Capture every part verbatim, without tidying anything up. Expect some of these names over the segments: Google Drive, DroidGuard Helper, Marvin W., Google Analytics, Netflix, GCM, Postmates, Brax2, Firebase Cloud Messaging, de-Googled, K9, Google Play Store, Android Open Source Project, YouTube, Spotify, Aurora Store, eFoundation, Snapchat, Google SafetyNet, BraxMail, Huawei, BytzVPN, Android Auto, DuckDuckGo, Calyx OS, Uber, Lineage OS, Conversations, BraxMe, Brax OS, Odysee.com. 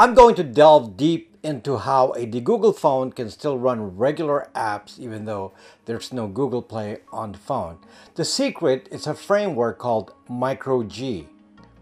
I'm going to delve deep into how a de-Google phone can still run regular apps even though there's no Google Play on the phone. The secret is a framework called MicroG.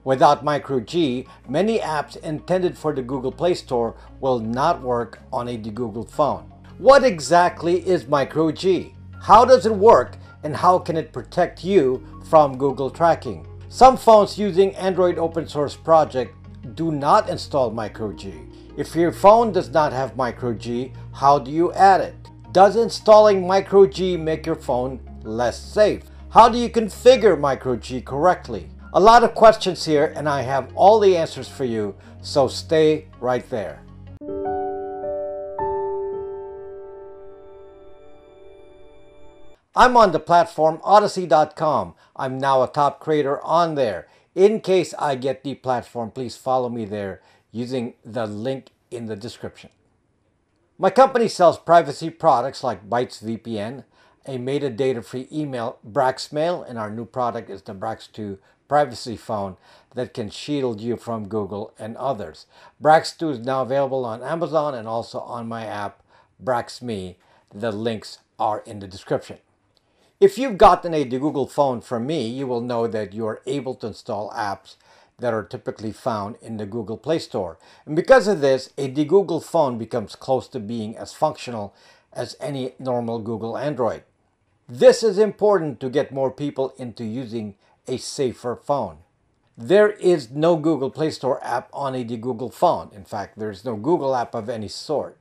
Without MicroG, many apps intended for the Google Play Store will not work on a de-Google phone. What exactly is MicroG? How does it work, and how can it protect you from Google tracking? Some phones using Android Open Source Project do not install MicroG. If your phone does not have MicroG, how do you add it? Does installing MicroG make your phone less safe? How do you configure MicroG correctly? A lot of questions here, and I have all the answers for you, so stay right there. I'm on the platform Odysee dot com. I'm now a top creator on there. In case I get deplatformed, please follow me there using the link in the description. My company sells privacy products like BytzVPN, a metadata-free email, BraxMail, and our new product is the Brax two privacy phone that can shield you from Google and others. Brax two is now available on Amazon and also on my app, BraxMe. The links are in the description. If you've gotten a de-Google phone from me, you will know that you are able to install apps that are typically found in the Google Play Store. And because of this, a de-Google phone becomes close to being as functional as any normal Google Android. This is important to get more people into using a safer phone. There is no Google Play Store app on a de-Google phone. In fact, there is no Google app of any sort.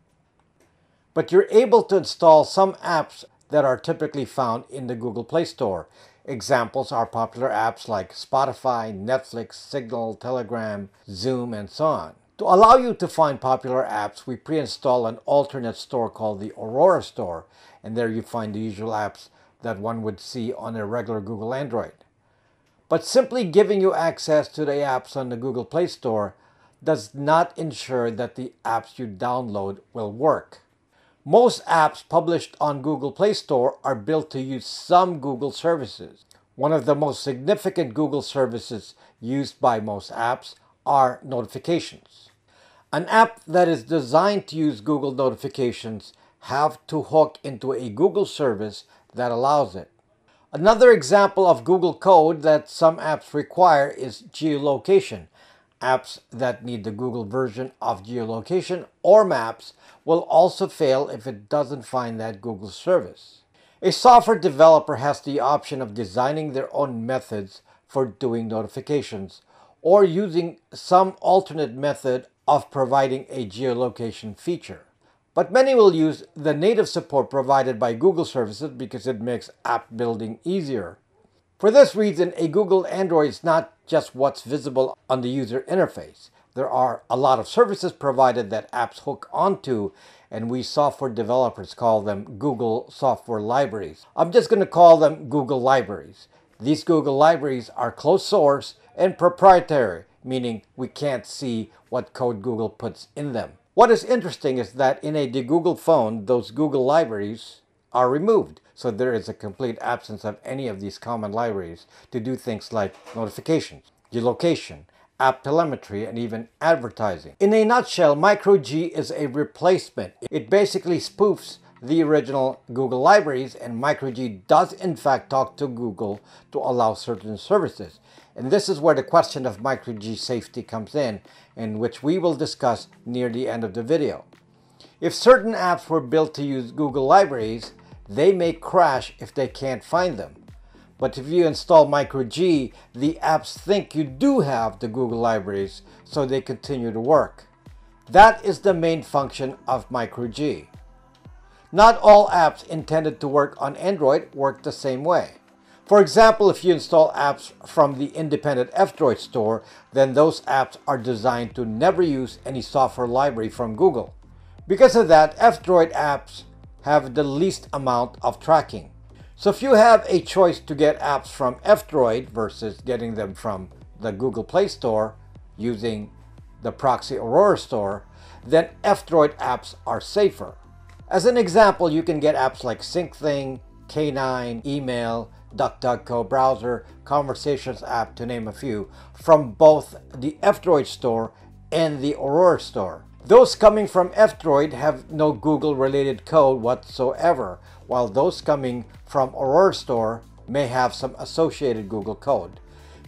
But you're able to install some apps that are typically found in the Google Play Store. Examples are popular apps like Spotify, Netflix, Signal, Telegram, Zoom, and so on. To allow you to find popular apps, we pre-install an alternate store called the Aurora Store, and there you find the usual apps that one would see on a regular Google Android. But simply giving you access to the apps on the Google Play Store does not ensure that the apps you download will work. Most apps published on Google Play Store are built to use some Google services. One of the most significant Google services used by most apps are notifications. An app that is designed to use Google notifications have to hook into a Google service that allows it. Another example of Google code that some apps require is geolocation. Apps that need the Google version of geolocation or maps will also fail if it doesn't find that Google service. A software developer has the option of designing their own methods for doing notifications or using some alternate method of providing a geolocation feature. But many will use the native support provided by Google services because it makes app building easier. For this reason, a Google Android is not just what's visible on the user interface. There are a lot of services provided that apps hook onto, and we software developers call them Google software libraries. I'm just going to call them Google libraries. These Google libraries are closed source and proprietary, meaning we can't see what code Google puts in them. What is interesting is that in a de-Google phone, those Google libraries are removed. So there is a complete absence of any of these common libraries to do things like notifications, geolocation, app telemetry, and even advertising. In a nutshell, MicroG is a replacement. It basically spoofs the original Google libraries, and MicroG does in fact talk to Google to allow certain services. And this is where the question of MicroG safety comes in, and which we will discuss near the end of the video. If certain apps were built to use Google libraries, they may crash if they can't find them. But if you install MicroG, the apps think you do have the Google libraries, so they continue to work. That is the main function of MicroG. Not all apps intended to work on Android work the same way. For example, if you install apps from the independent F-Droid store, then those apps are designed to never use any software library from Google. Because of that, F-Droid apps have the least amount of tracking. So if you have a choice to get apps from F-Droid versus getting them from the Google Play Store using the proxy Aurora Store, then F-Droid apps are safer. As an example, you can get apps like SyncThing, K nine, Email, DuckDuckGo Browser, Conversations app, to name a few, from both the F-Droid Store and the Aurora Store. Those coming from F-Droid have no Google-related code whatsoever, while those coming from Aurora Store may have some associated Google code.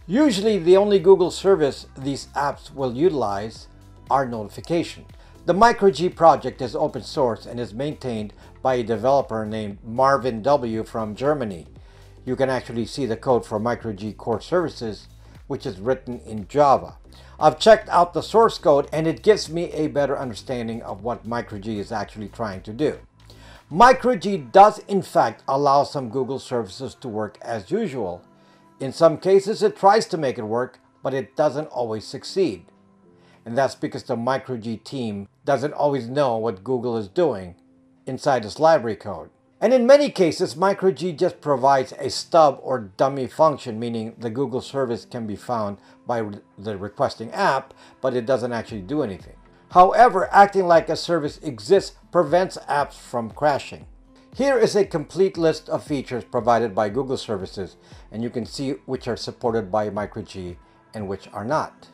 Usually, the only Google service these apps will utilize are notification. The MicroG project is open source and is maintained by a developer named Marvin W. from Germany. You can actually see the code for MicroG core services, which is written in Java. I've checked out the source code and it gives me a better understanding of what MicroG is actually trying to do. MicroG does in fact allow some Google services to work as usual. In some cases it tries to make it work, but it doesn't always succeed. And that's because the MicroG team doesn't always know what Google is doing inside its library code. And in many cases, MicroG just provides a stub or dummy function, meaning the Google service can be found by the requesting app, but it doesn't actually do anything. However, acting like a service exists prevents apps from crashing. Here is a complete list of features provided by Google services, and you can see which are supported by MicroG and which are not.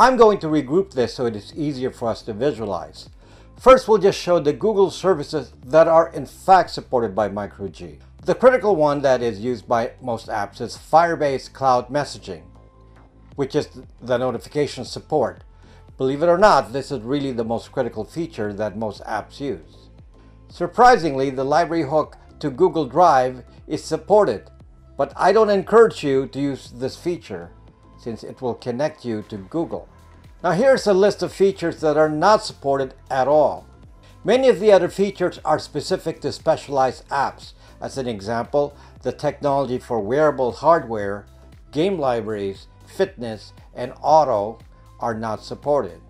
I'm going to regroup this so it is easier for us to visualize. First, we'll just show the Google services that are in fact supported by MicroG. The critical one that is used by most apps is Firebase Cloud Messaging, which is the notification support. Believe it or not, this is really the most critical feature that most apps use. Surprisingly, the library hook to Google Drive is supported, but I don't encourage you to use this feature, since it will connect you to Google. Now here's a list of features that are not supported at all. Many of the other features are specific to specialized apps. As an example, the technology for wearable hardware, game libraries, fitness, and auto are not supported.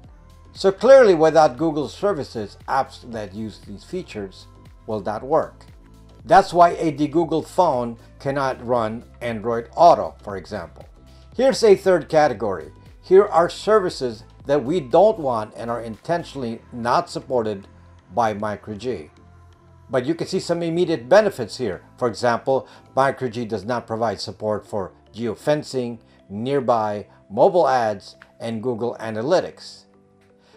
So clearly, without Google services, apps that use these features will not work. That's why a de-Googled phone cannot run Android Auto, for example. Here's a third category. Here are services that we don't want and are intentionally not supported by MicroG. But you can see some immediate benefits here. For example, MicroG does not provide support for geofencing, nearby, mobile ads, and Google Analytics.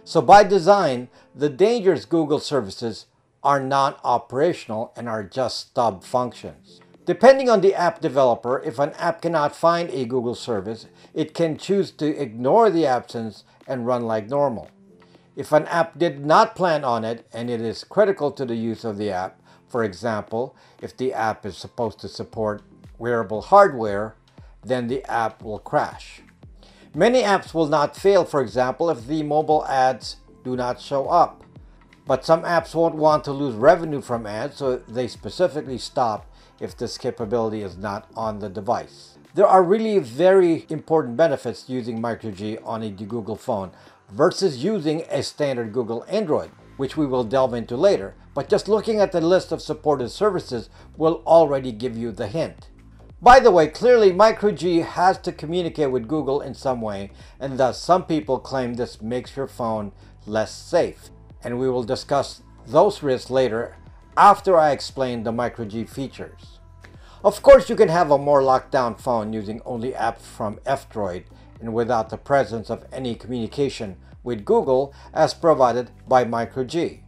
So by design, the dangerous Google services are non-operational and are just stub functions. Depending on the app developer, if an app cannot find a Google service, it can choose to ignore the absence and run like normal. If an app did not plan on it and it is critical to the use of the app, for example, if the app is supposed to support wearable hardware, then the app will crash. Many apps will not fail, for example, if the mobile ads do not show up. But some apps won't want to lose revenue from ads, so they specifically stop if this capability is not on the device. There are really very important benefits using MicroG on a de-Googled phone versus using a standard Google Android, which we will delve into later. But just looking at the list of supported services will already give you the hint. By the way, clearly MicroG has to communicate with Google in some way, and thus some people claim this makes your phone less safe. And we will discuss those risks later, after I explain the MicroG features. Of course, you can have a more locked down phone using only apps from F-Droid and without the presence of any communication with Google as provided by MicroG.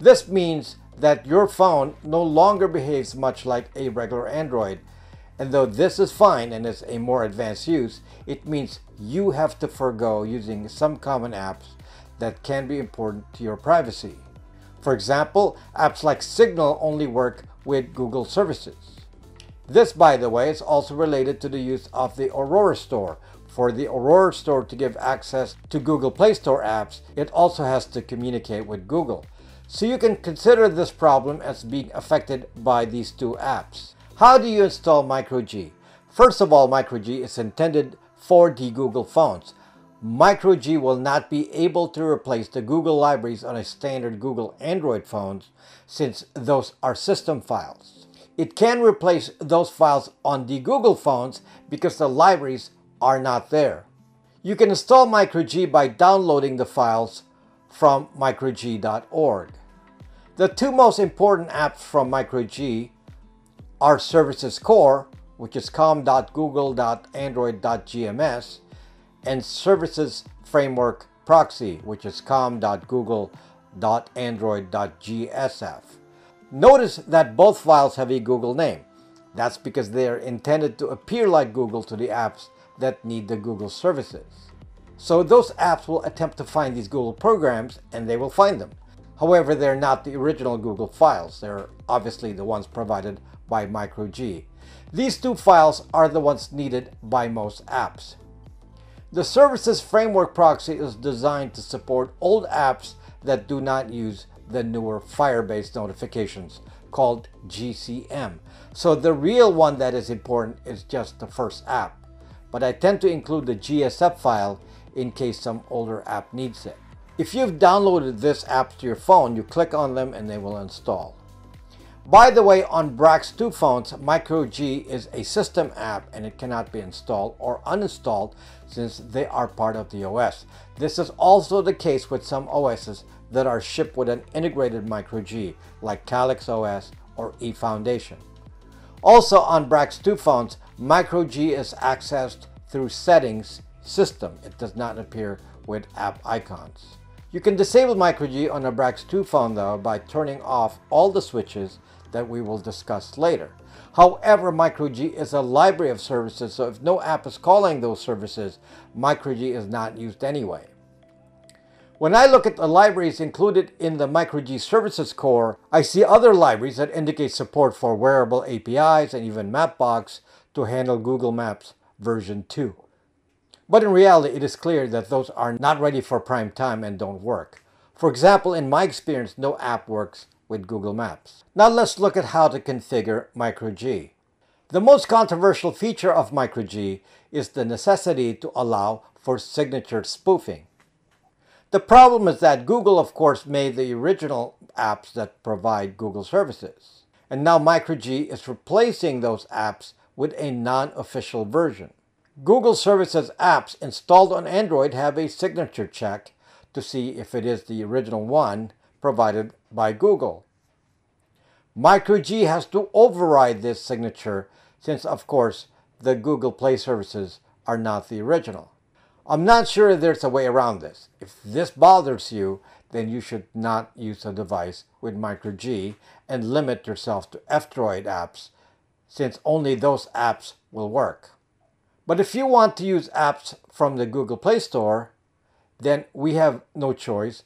This means that your phone no longer behaves much like a regular Android, and though this is fine and is a more advanced use, it means you have to forego using some common apps that can be important to your privacy. For example, apps like Signal only work with Google services. This, by the way, is also related to the use of the Aurora Store. For the Aurora Store to give access to Google Play Store apps, it also has to communicate with Google. So you can consider this problem as being affected by these two apps. How do you install MicroG? First of all, MicroG is intended for de-Googled phones. MicroG will not be able to replace the Google libraries on a standard Google Android phones, since those are system files. It can replace those files on the Google phones because the libraries are not there. You can install MicroG by downloading the files from micro G dot org. The two most important apps from micro G are Services Core, which is com dot google dot android dot g m s, and Services Framework Proxy, which is com dot google dot android dot g s f. Notice that both files have a Google name. That's because they are intended to appear like Google to the apps that need the Google services. So those apps will attempt to find these Google programs, and they will find them. However, they're not the original Google files. They're obviously the ones provided by micro G. These two files are the ones needed by most apps. The Services Framework Proxy is designed to support old apps that do not use the newer Firebase notifications, called G C M. So the real one that is important is just the first app. But I tend to include the G S F file in case some older app needs it. If you've downloaded this app to your phone, you click on them and they will install. By the way, on Brax two phones, micro G is a system app and it cannot be installed or uninstalled since they are part of the O S. This is also the case with some O Ss that are shipped with an integrated micro G, like Calyx O S or eFoundation. Also on Brax two phones, micro G is accessed through Settings System. It does not appear with app icons. You can disable micro G on a Brax two phone though by turning off all the switches that we will discuss later. However, micro G is a library of services, so if no app is calling those services, micro G is not used anyway. When I look at the libraries included in the micro G Services Core, I see other libraries that indicate support for wearable A P Is and even Mapbox to handle Google Maps version two. But in reality, it is clear that those are not ready for prime time and don't work. For example, in my experience, no app works with Google Maps. Now let's look at how to configure micro G. The most controversial feature of micro G is the necessity to allow for signature spoofing. The problem is that Google, of course, made the original apps that provide Google services. And now micro G is replacing those apps with a non-official version. Google services apps installed on Android have a signature check to see if it is the original one provided by Google. micro G has to override this signature since, of course, the Google Play services are not the original. I'm not sure there's a way around this. If this bothers you, then you should not use a device with micro G and limit yourself to F-Droid apps, since only those apps will work. But if you want to use apps from the Google Play Store, then we have no choice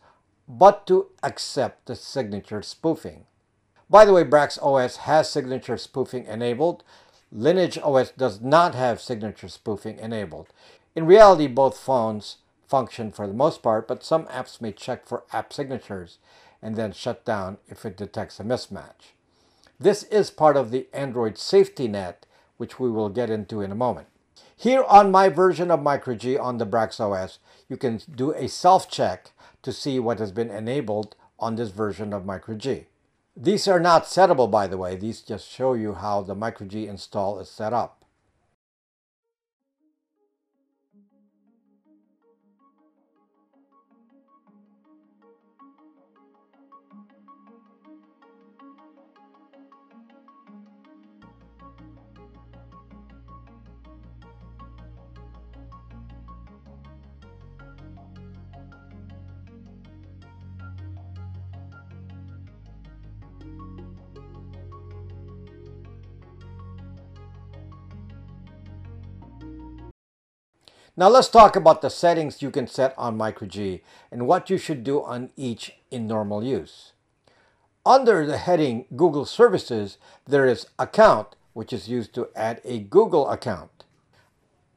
but to accept the signature spoofing. By the way, Brax O S has signature spoofing enabled. Lineage O S does not have signature spoofing enabled. In reality, both phones function for the most part, but some apps may check for app signatures and then shut down if it detects a mismatch. This is part of the Android SafetyNet, which we will get into in a moment. Here on my version of micro G on the Brax O S, you can do a self-check to see what has been enabled on this version of micro G. These are not settable, by the way. These just show you how the micro G install is set up. Now let's talk about the settings you can set on micro G and what you should do on each in normal use. Under the heading Google Services, there is Account, which is used to add a Google account.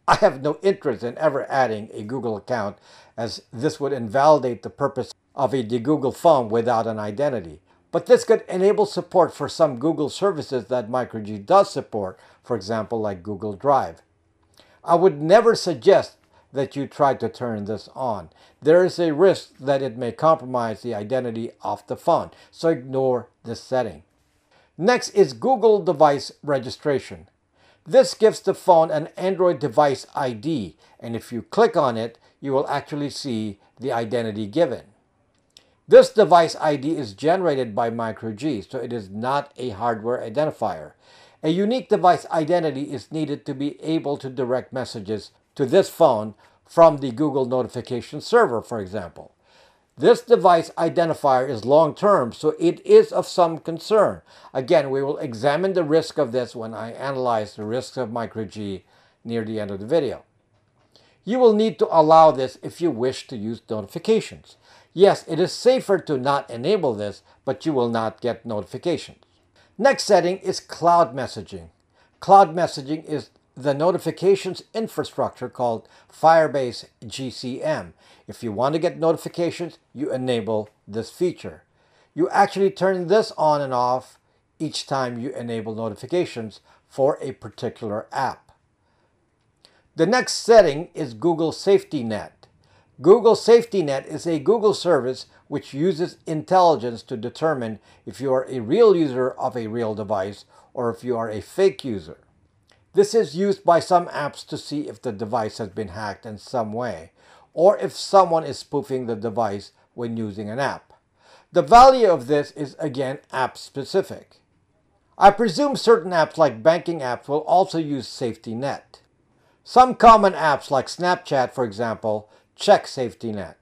I have no interest in ever adding a Google account, as this would invalidate the purpose of a de Google phone without an identity. But this could enable support for some Google services that micro G does support, for example, like Google Drive. I would never suggest that you try to turn this on. There is a risk that it may compromise the identity of the phone, so ignore this setting. Next is Google Device Registration. This gives the phone an Android device I D, and if you click on it, you will actually see the identity given. This device I D is generated by MicroG, so it is not a hardware identifier. A unique device identity is needed to be able to direct messages to this phone from the Google notification server, for example. This device identifier is long-term, so it is of some concern. Again, we will examine the risk of this when I analyze the risks of MicroG near the end of the video. You will need to allow this if you wish to use notifications. Yes, it is safer to not enable this, but you will not get notifications. Next setting is cloud messaging. Cloud messaging is the notifications infrastructure called Firebase G C M. If you want to get notifications, you enable this feature. You actually turn this on and off each time you enable notifications for a particular app. The next setting is Google SafetyNet. Google SafetyNet is a Google service which uses intelligence to determine if you are a real user of a real device or if you are a fake user. This is used by some apps to see if the device has been hacked in some way, or if someone is spoofing the device when using an app. The value of this is again app-specific. I presume certain apps like banking apps will also use SafetyNet. Some common apps like Snapchat, for example, check SafetyNet.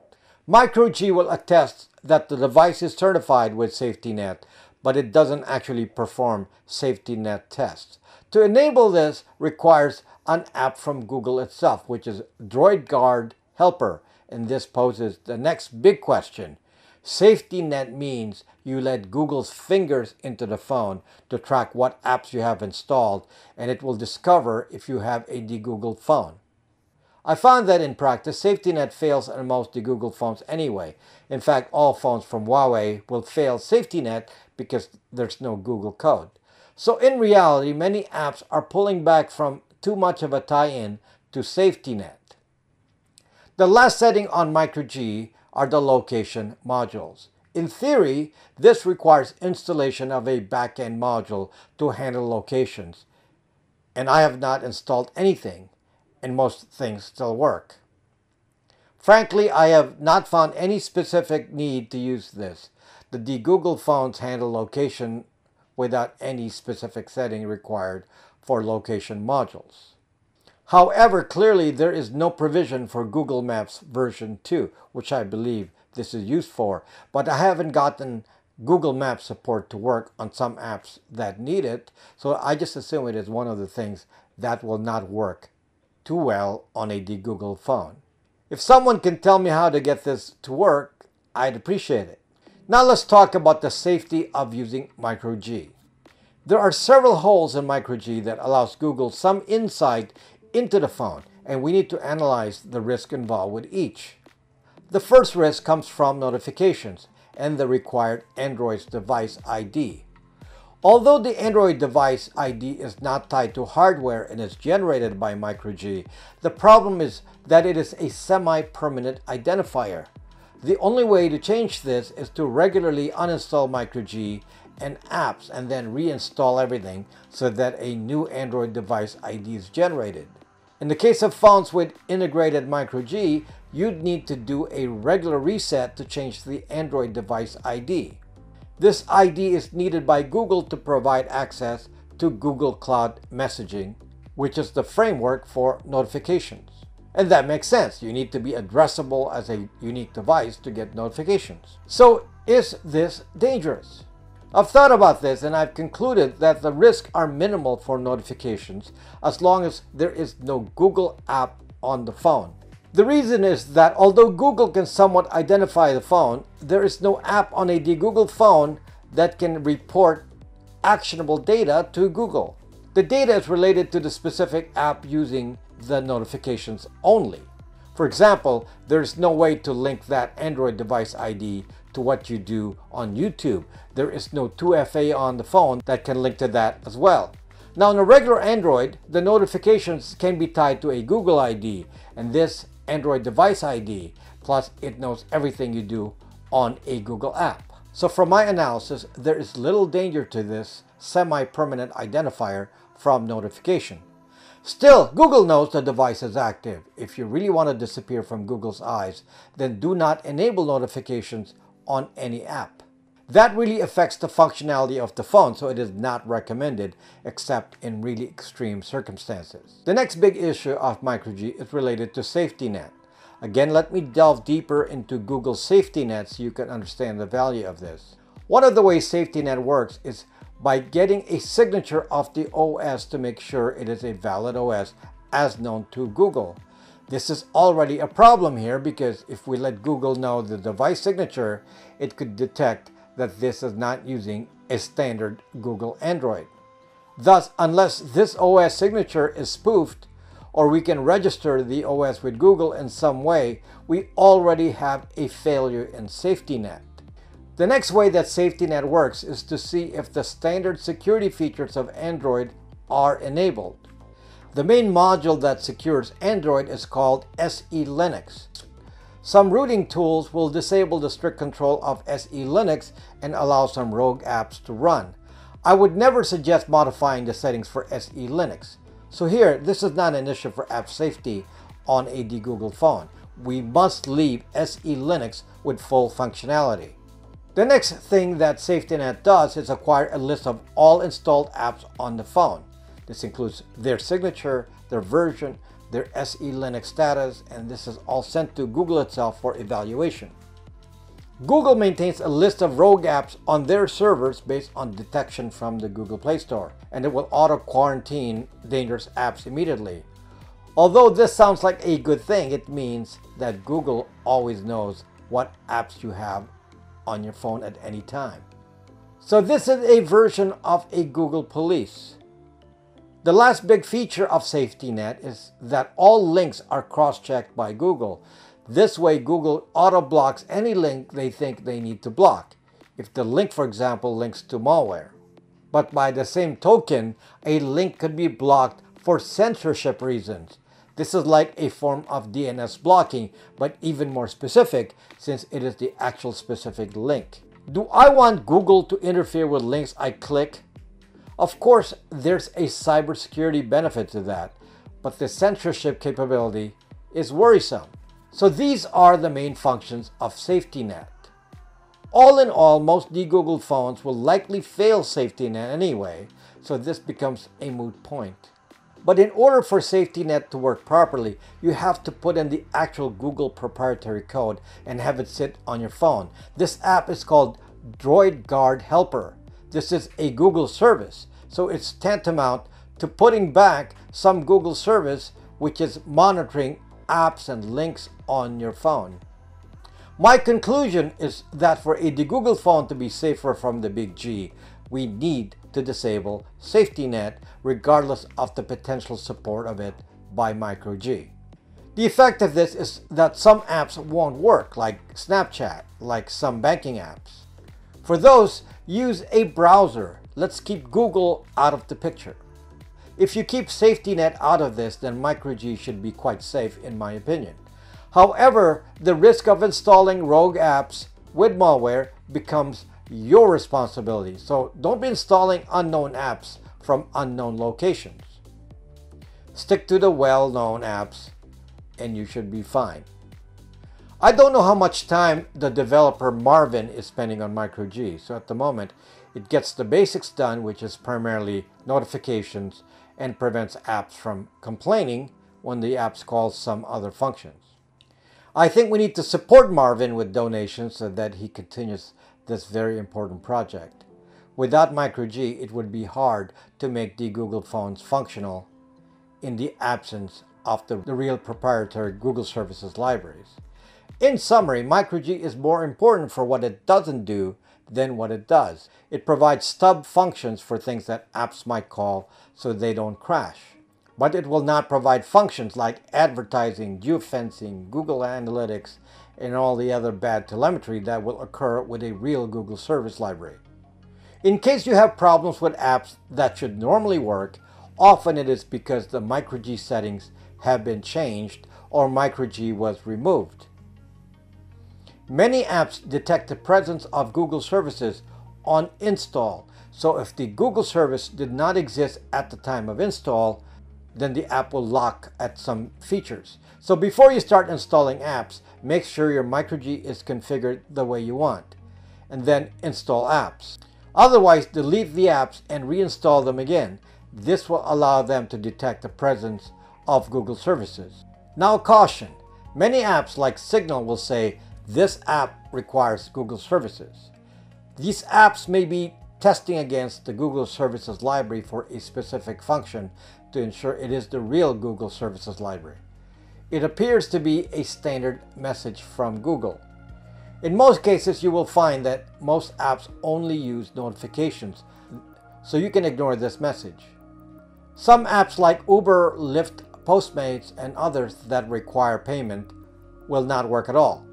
MicroG will attest that the device is certified with SafetyNet, but it doesn't actually perform SafetyNet tests. To enable this requires an app from Google itself, which is DroidGuard Helper, and this poses the next big question. SafetyNet means you let Google's fingers into the phone to track what apps you have installed, and it will discover if you have a de-Googled phone. I found that in practice, SafetyNet fails on most de-Googled phones anyway. In fact, all phones from Huawei will fail SafetyNet because there's no Google code. So in reality, many apps are pulling back from too much of a tie-in to SafetyNet. The last setting on MicroG are the location modules. In theory, this requires installation of a back-end module to handle locations, and I have not installed anything, and most things still work. Frankly, I have not found any specific need to use this. The de-Googled phones handle location without any specific setting required for location modules. However, clearly there is no provision for Google Maps version two, which I believe this is used for, but I haven't gotten Google Maps support to work on some apps that need it, so I just assume it is one of the things that will not work too well on a de-Googled phone. If someone can tell me how to get this to work, I'd appreciate it. Now let's talk about the safety of using MicroG. There are several holes in MicroG that allows Google some insight into the phone, and we need to analyze the risk involved with each. The first risk comes from notifications and the required Android's device I D. Although the Android device I D is not tied to hardware and is generated by MicroG, the problem is that it is a semi-permanent identifier. The only way to change this is to regularly uninstall MicroG and apps and then reinstall everything so that a new Android device I D is generated. In the case of phones with integrated MicroG, you'd need to do a regular reset to change the Android device I D. This I D is needed by Google to provide access to Google Cloud Messaging, which is the framework for notifications. And that makes sense. You need to be addressable as a unique device to get notifications. So is this dangerous? I've thought about this and I've concluded that the risks are minimal for notifications as long as there is no Google app on the phone. The reason is that although Google can somewhat identify the phone, there is no app on a de-Googled phone that can report actionable data to Google. The data is related to the specific app using the notifications only. For example, there's no way to link that Android device I D to what you do on YouTube. There is no two F A on the phone that can link to that as well. Now on a regular Android, the notifications can be tied to a Google I D and this Android device I D, plus it knows everything you do on a Google app. So from my analysis, there is little danger to this semi-permanent identifier from notification. Still, Google knows the device is active. If you really want to disappear from Google's eyes, then do not enable notifications on any app. That really affects the functionality of the phone, so it is not recommended except in really extreme circumstances. The next big issue of MicroG is related to SafetyNet. Again, let me delve deeper into Google SafetyNet so you can understand the value of this. One of the ways SafetyNet works is by getting a signature of the O S to make sure it is a valid O S as known to Google. This is already a problem here because if we let Google know the device signature, it could detect that this is not using a standard Google Android. Thus, unless this O S signature is spoofed, or we can register the O S with Google in some way, we already have a failure in SafetyNet. The next way that SafetyNet works is to see if the standard security features of Android are enabled. The main module that secures Android is called SELinux. Some routing tools will disable the strict control of SELinux and allow some rogue apps to run. I would never suggest modifying the settings for SELinux. So here, this is not an issue for app safety on a de-Google phone. We must leave SELinux with full functionality. The next thing that SafetyNet does is acquire a list of all installed apps on the phone. This includes their signature, their version, their SELinux status, and this is all sent to Google itself for evaluation. Google maintains a list of rogue apps on their servers based on detection from the Google Play Store, and it will auto-quarantine dangerous apps immediately. Although this sounds like a good thing, it means that Google always knows what apps you have on your phone at any time. So this is a version of a Google police. The last big feature of SafetyNet is that all links are cross-checked by Google. This way, Google auto-blocks any link they think they need to block, if the link, for example, links to malware. But by the same token, a link could be blocked for censorship reasons. This is like a form of D N S blocking, but even more specific, since it is the actual specific link. Do I want Google to interfere with links I click? Of course, there's a cybersecurity benefit to that, but the censorship capability is worrisome. So these are the main functions of SafetyNet. All in all, most de-Google phones will likely fail SafetyNet anyway, so this becomes a moot point. But in order for SafetyNet to work properly, you have to put in the actual Google proprietary code and have it sit on your phone. This app is called DroidGuard Helper. This is a Google service, so it's tantamount to putting back some Google service which is monitoring apps and links on your phone. My conclusion is that for a de-Google phone to be safer from the big G, we need to disable SafetyNet regardless of the potential support of it by MicroG. The effect of this is that some apps won't work, like Snapchat, like some banking apps. For those, use a browser. Let's keep Google out of the picture. If you keep SafetyNet out of this, then MicroG should be quite safe in my opinion. However, the risk of installing rogue apps with malware becomes your responsibility. So don't be installing unknown apps from unknown locations. Stick to the well-known apps and you should be fine. I don't know how much time the developer Marvin is spending on MicroG, so at the moment it gets the basics done, which is primarily notifications and prevents apps from complaining when the apps call some other functions. I think we need to support Marvin with donations so that he continues this very important project. Without MicroG, it would be hard to make the Google phones functional in the absence of the real proprietary Google services libraries. In summary, MicroG is more important for what it doesn't do than what it does. It provides stub functions for things that apps might call so they don't crash. But it will not provide functions like advertising, geofencing, Google Analytics, and all the other bad telemetry that will occur with a real Google service library. In case you have problems with apps that should normally work, often it is because the MicroG settings have been changed or MicroG was removed. Many apps detect the presence of Google services on install, so if the Google service did not exist at the time of install, then the app will lock at some features. So before you start installing apps, make sure your MicroG is configured the way you want, and then install apps. Otherwise, delete the apps and reinstall them again. This will allow them to detect the presence of Google services. Now caution, many apps like Signal will say, this app requires Google services. These apps may be testing against the Google services library for a specific function to ensure it is the real Google services library. It appears to be a standard message from Google. In most cases, you will find that most apps only use notifications, so you can ignore this message. Some apps like Uber, Lyft, Postmates, and others that require payment will not work at all.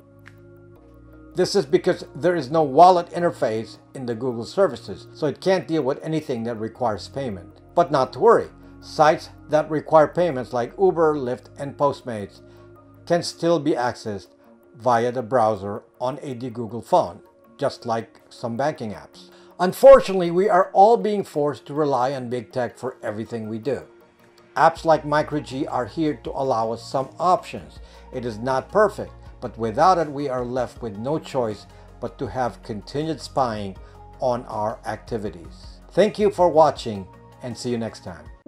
This is because there is no wallet interface in the Google services, so it can't deal with anything that requires payment. But not to worry, sites that require payments like Uber, Lyft, and Postmates can still be accessed via the browser on a Google phone, just like some banking apps. Unfortunately, we are all being forced to rely on big tech for everything we do. Apps like MicroG are here to allow us some options. It is not perfect, but without it, we are left with no choice but to have continued spying on our activities. Thank you for watching, and see you next time.